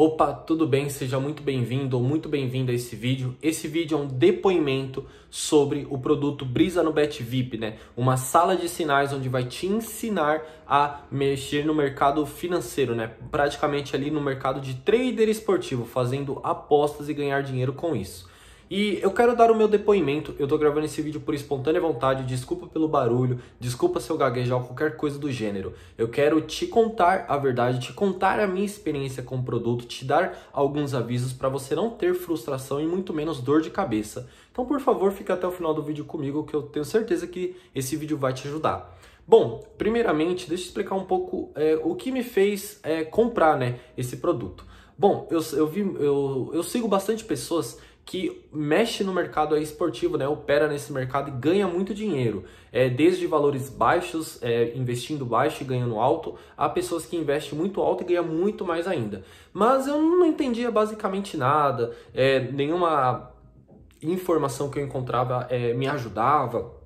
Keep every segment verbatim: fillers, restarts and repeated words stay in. Opa, tudo bem? Seja muito bem-vindo ou muito bem-vinda a esse vídeo. Esse vídeo é um depoimento sobre o produto Brisa no Bet V I P, né? Uma sala de sinais onde vai te ensinar a mexer no mercado financeiro, né? Praticamente ali no mercado de trader esportivo, fazendo apostas e ganhar dinheiro com isso. E eu quero dar o meu depoimento, eu tô gravando esse vídeo por espontânea vontade, desculpa pelo barulho, desculpa se eu gaguejar ou qualquer coisa do gênero. Eu quero te contar a verdade, te contar a minha experiência com o produto, te dar alguns avisos para você não ter frustração e muito menos dor de cabeça. Então, por favor, fica até o final do vídeo comigo, que eu tenho certeza que esse vídeo vai te ajudar. Bom, primeiramente, deixa eu explicar um pouco é, o que me fez é, comprar, né, esse produto. Bom, eu, eu, vi, eu, eu sigo bastante pessoas que mexe no mercado esportivo, né? Opera nesse mercado e ganha muito dinheiro. É, desde valores baixos, é, investindo baixo e ganhando alto, há pessoas que investem muito alto e ganham muito mais ainda. Mas eu não entendia basicamente nada, é, nenhuma informação que eu encontrava é, me ajudava.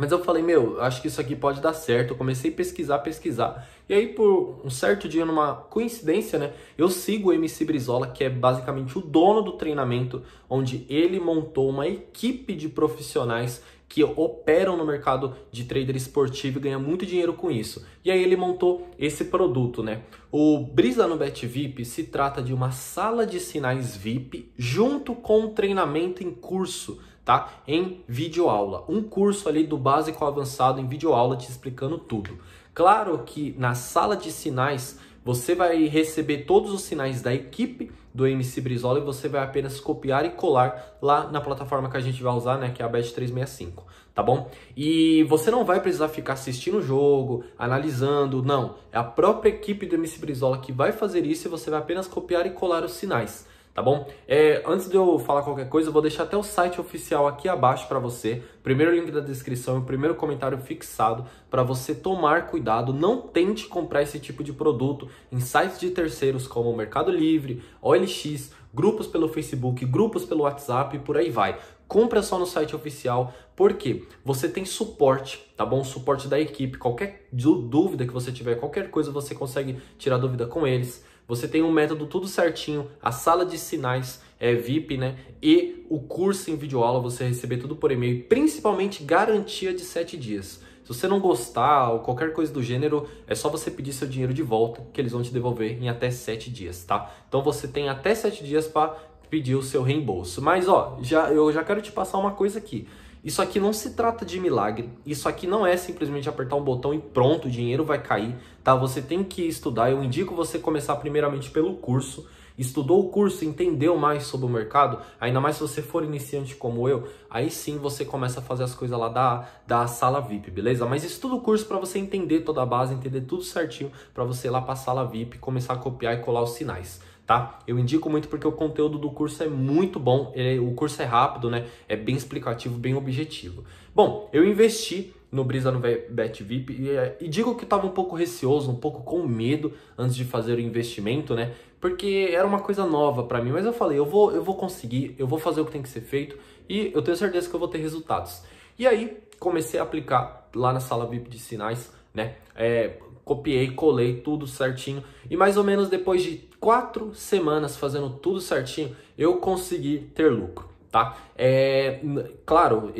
Mas eu falei, meu, acho que isso aqui pode dar certo. Eu comecei a pesquisar, pesquisar. E aí, por um certo dia, numa coincidência, né? Eu sigo o M C Brizola, que é basicamente o dono do treinamento, onde ele montou uma equipe de profissionais que operam no mercado de trader esportivo e ganha muito dinheiro com isso. E aí ele montou esse produto, né? O Brisa no Bet V I P se trata de uma sala de sinais V I P junto com um treinamento em curso, tá? Em videoaula. Um curso ali do básico ao avançado em videoaula te explicando tudo. Claro que na sala de sinais você vai receber todos os sinais da equipe do M C Brizola e você vai apenas copiar e colar lá na plataforma que a gente vai usar, né? Que é a Bet trezentos e sessenta e cinco, tá bom? E você não vai precisar ficar assistindo o jogo, analisando, não. É a própria equipe do M C Brizola que vai fazer isso e você vai apenas copiar e colar os sinais. Tá bom? É, antes de eu falar qualquer coisa, eu vou deixar até o site oficial aqui abaixo para você. Primeiro link da descrição e o primeiro comentário fixado para você tomar cuidado. Não tente comprar esse tipo de produto em sites de terceiros como o Mercado Livre, O L X, grupos pelo Facebook, grupos pelo WhatsApp e por aí vai. Compra só no site oficial, porque você tem suporte, tá bom? Suporte da equipe, qualquer dúvida que você tiver, qualquer coisa você consegue tirar dúvida com eles. Você tem um método tudo certinho, a sala de sinais é V I P, né? E o curso em videoaula, você receber tudo por e-mail, principalmente garantia de sete dias. Se você não gostar ou qualquer coisa do gênero, é só você pedir seu dinheiro de volta, que eles vão te devolver em até sete dias, tá? Então você tem até sete dias para pedir o seu reembolso. Mas ó, já, eu já quero te passar uma coisa aqui. Isso aqui não se trata de milagre, isso aqui não é simplesmente apertar um botão e pronto, o dinheiro vai cair, tá? Você tem que estudar, eu indico você começar primeiramente pelo curso. Estudou o curso, entendeu mais sobre o mercado, ainda mais se você for iniciante como eu, aí sim você começa a fazer as coisas lá da, da sala V I P, beleza? Mas estuda o curso para você entender toda a base, entender tudo certinho, para você ir lá para a sala V I P, começar a copiar e colar os sinais, tá? Eu indico muito porque o conteúdo do curso é muito bom, ele, o curso é rápido, né? É bem explicativo, bem objetivo. Bom, eu investi no Brisa no Bet V I P e, e digo que estava um pouco receoso, um pouco com medo antes de fazer o investimento, né? Porque era uma coisa nova para mim, mas eu falei, eu vou, eu vou conseguir, eu vou fazer o que tem que ser feito e eu tenho certeza que eu vou ter resultados. E aí, comecei a aplicar lá na sala V I P de sinais, né? É, copiei, colei tudo certinho e mais ou menos depois de quatro semanas fazendo tudo certinho, eu consegui ter lucro. Tá? É, claro,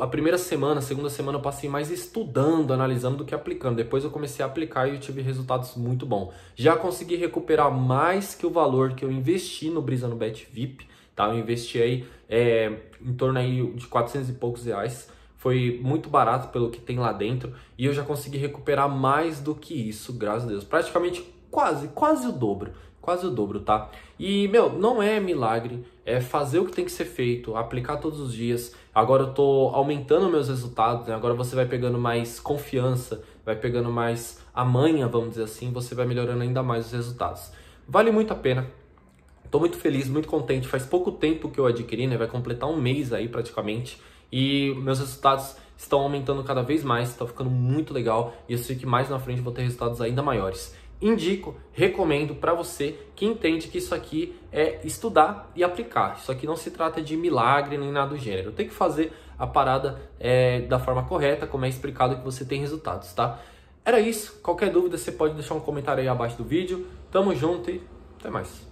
a primeira semana, a segunda semana eu passei mais estudando, analisando do que aplicando. Depois eu comecei a aplicar e eu tive resultados muito bons. Já consegui recuperar mais que o valor que eu investi no Brisa no Bet V I P, tá? Eu investi aí é, em torno aí de quatrocentos e poucos reais. Foi muito barato pelo que tem lá dentro. E eu já consegui recuperar mais do que isso, graças a Deus. Praticamente quase, quase o dobro. Quase o dobro, tá? E, meu, não é milagre, é fazer o que tem que ser feito, aplicar todos os dias. Agora eu tô aumentando meus resultados, né? Agora você vai pegando mais confiança, vai pegando mais a manha, vamos dizer assim, você vai melhorando ainda mais os resultados. Vale muito a pena. Tô muito feliz, muito contente, faz pouco tempo que eu adquiri, né? Vai completar um mês aí praticamente e meus resultados estão aumentando cada vez mais, tá ficando muito legal e eu sei que mais na frente eu vou ter resultados ainda maiores. Indico, recomendo para você que entende que isso aqui é estudar e aplicar. Isso aqui não se trata de milagre nem nada do gênero. Tem que fazer a parada é, da forma correta, como é explicado que você tem resultados, tá? Era isso. Qualquer dúvida você pode deixar um comentário aí abaixo do vídeo. Tamo junto e até mais.